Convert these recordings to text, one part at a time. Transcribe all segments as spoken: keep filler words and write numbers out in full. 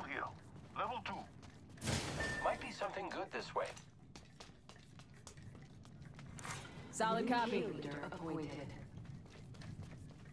still here. Level two. Might be something good this way. Solid New copy. Kill leader appointed.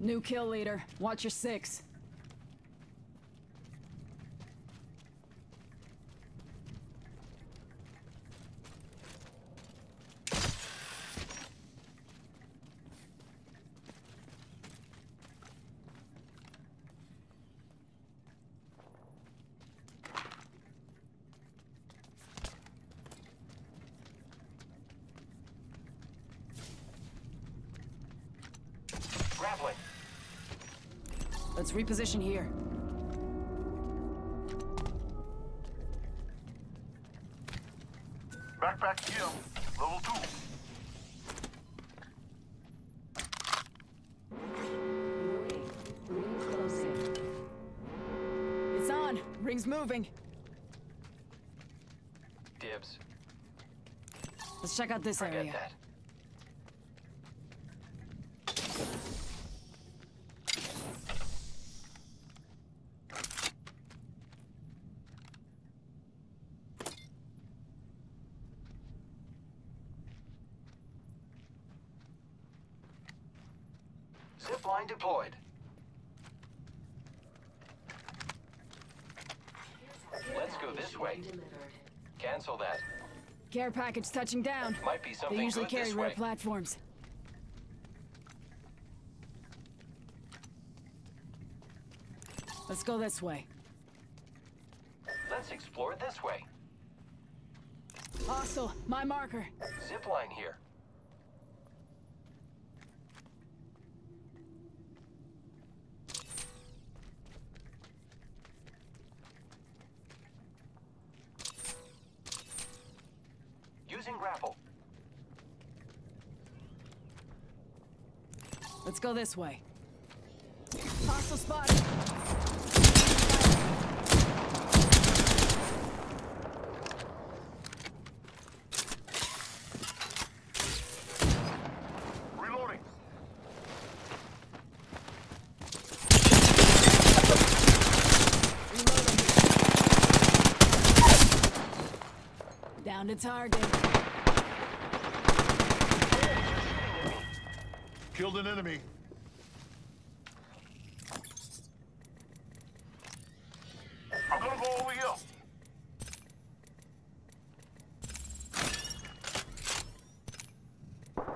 New kill leader. Watch your six. Let's reposition here. Backpack here, level two. Ring's closing. It's on. Ring's moving. Dibs. Let's check out this Forget area. That. Zipline deployed. Let's go this way. Cancel that. Care package touching down. Might be something they usually good carry this rare way. Platforms. Let's go this way. Let's explore this way. Hostile, my marker. Zipline here. Using grapple. Let's go this way. Hostile spotted. Reloading. Reloading. Down to target. Killed an enemy. I'm gonna go over here.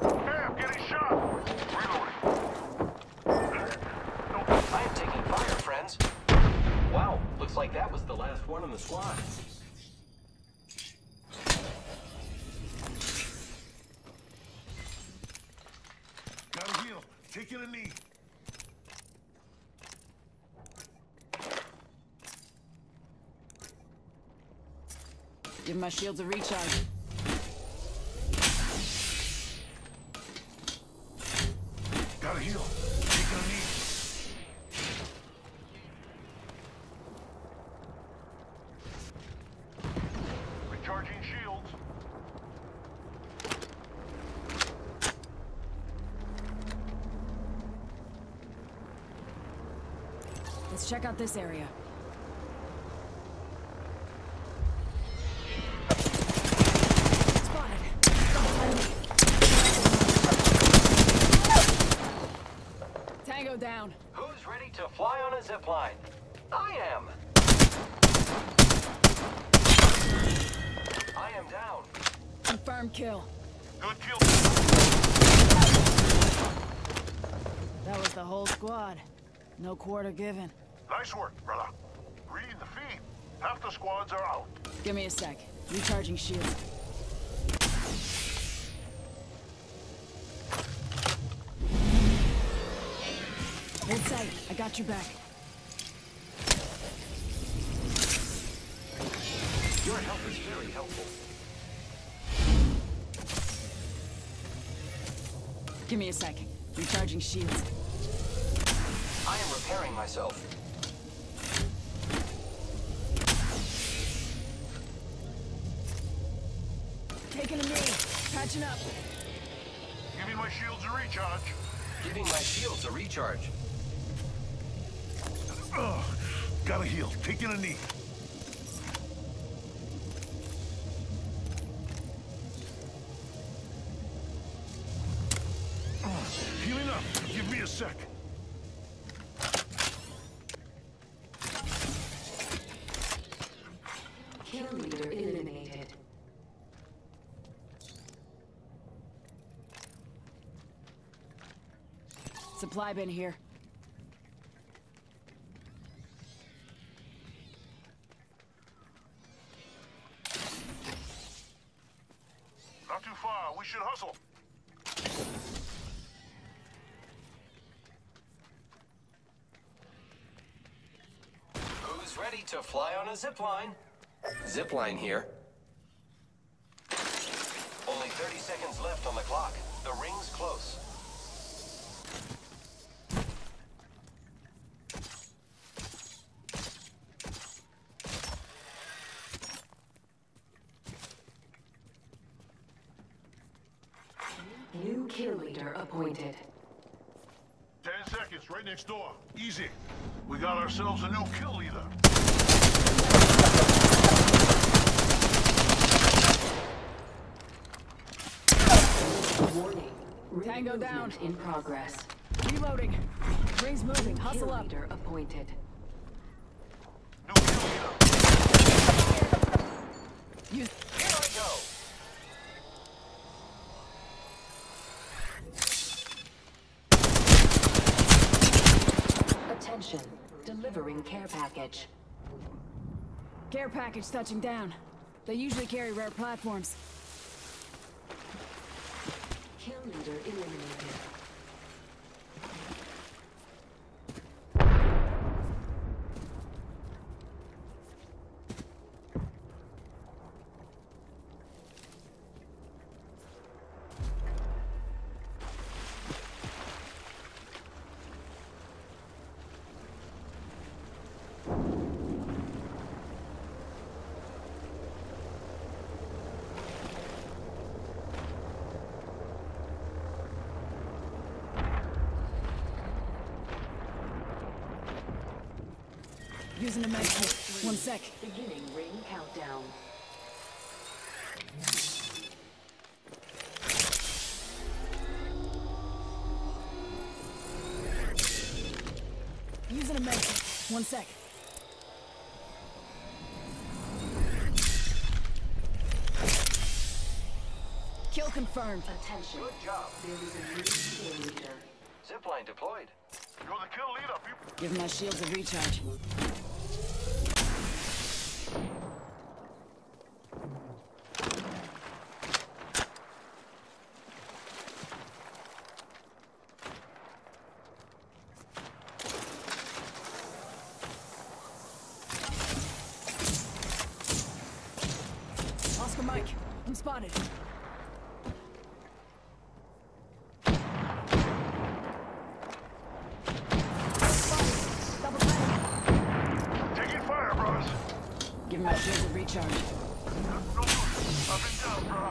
Hey, I'm getting shot. Reloading. No. I am taking fire, friends. Wow, looks like that was the last one in the squad. Take it in me. Give my shields a recharge. Gotta heal. Take it in me. Recharging shields. Let's check out this area. Spotted. Tango down. Who's ready to fly on a zipline? I am. I am down. Confirm kill. Good kill. That was the whole squad. No quarter given. Nice work, brother. Reading the feed. Half the squads are out. Give me a sec. Recharging shield. Hold tight. I got your back. Your help is very helpful. Give me a sec. Recharging shield. I am repairing myself. Taking a knee. Patching up. Giving my shields a recharge. Giving my shields a recharge. Ugh. Gotta heal. Taking a knee. me a sec. Kill leader eliminated. Supply bin here. Not too far. We should hustle. Who's ready to fly on a zipline? Zipline here. Only thirty seconds left on the clock. The ring's close. New kill leader appointed. Ten seconds, right next door. Easy. We got ourselves a new kill leader. Warning. Tango down. In progress. Reloading. Rings moving. Hustle up. Kill leader appointed. New kill leader. Here I go. Attention. Delivering care package. Care package touching down. They usually carry rare platforms. Kill leader eliminated. Using a med kit. One sec. Beginning ring countdown. Using a med kit. One sec. Kill confirmed. Attention. Good job. There is a new kill leader. Zipline deployed. You're the kill leader, people. Give my shields a recharge. Mike, I'm spotted. Spotted. Double fire. Taking fire, bros. Give my shield a recharge. No, I've been down, bro.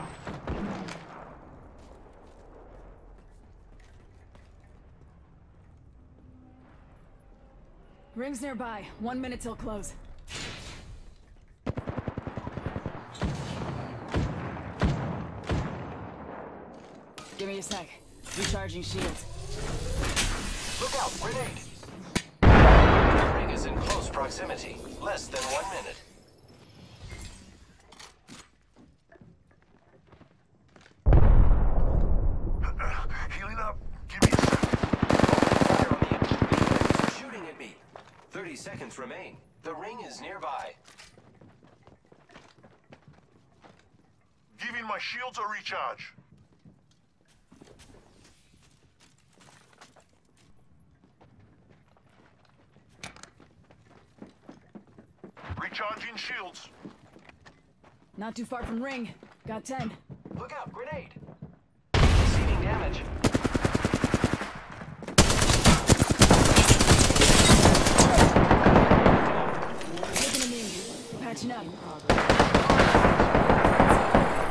Rings nearby. One minute till close. Give me a sec. Recharging shields. Look out, grenade! The ring is in close proximity. Less than one minute. Healing up. Give me a sec. Shooting at me. thirty seconds remain. The ring is nearby. Giving my shields a recharge. Recharging shields. Not too far from ring. Got ten. Look out, grenade. Receiving damage. Taking a knee. Patching up.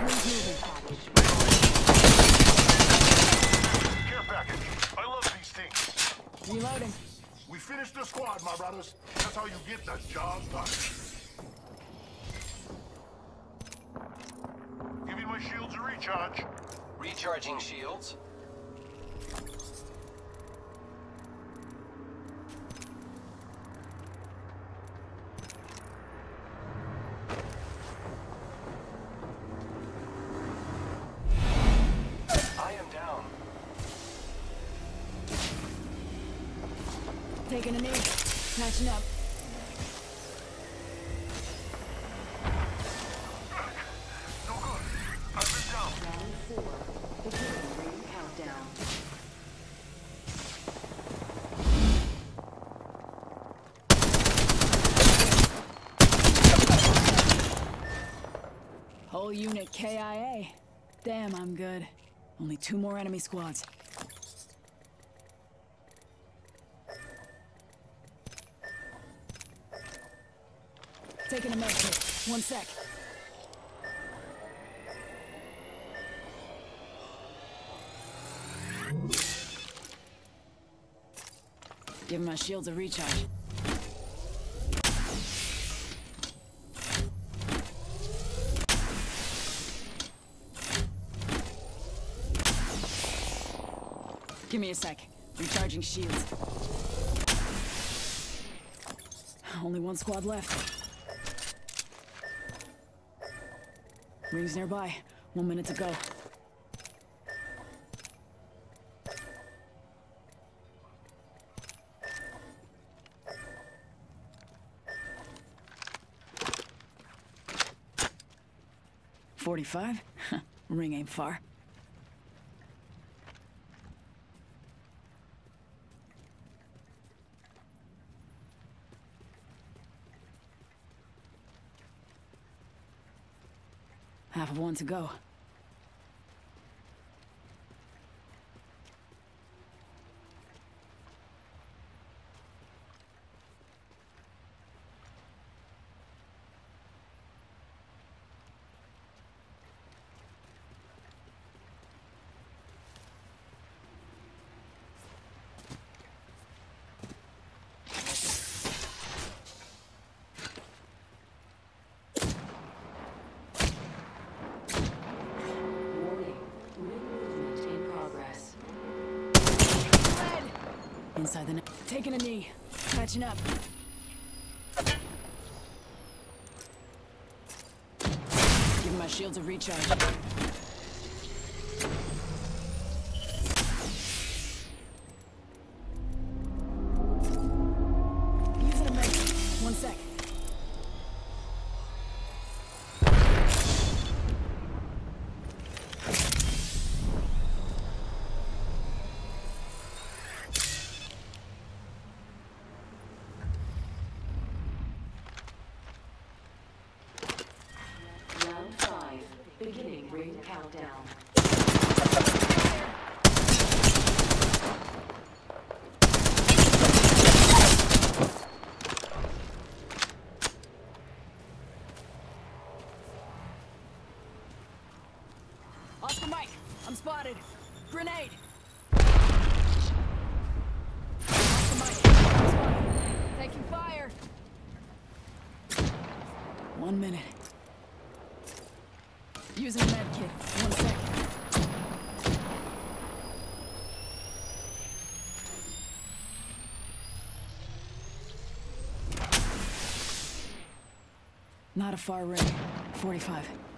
Ring's moving. Care package. I love these things. Reloading. We finished the squad, my brothers. That's how you get that job done. Giving my shields a recharge. Recharging shields. Taking a knee. Catching up. No good. I've been down. Round four. Beginning ring countdown. Whole unit K I A. Damn, I'm good. Only two more enemy squads. Taking a med kit. One sec. Give my shields a recharge. Give me a sec. Recharging shields. Only one squad left. Rings nearby. One minute to go. Forty-five? Ring ain't far. Half of one to go. Inside the net. Taking a knee. Catching up. Giving my shields a recharge. Using a med. One sec. Beginning ring countdown. Oscar Mike, I'm spotted. Grenade. Oscar Mike, I'm spotted. Taking fire. One minute. Using med kit. One sec. Not a far ring. forty-five.